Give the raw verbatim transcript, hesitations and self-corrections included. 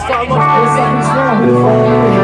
It's not much.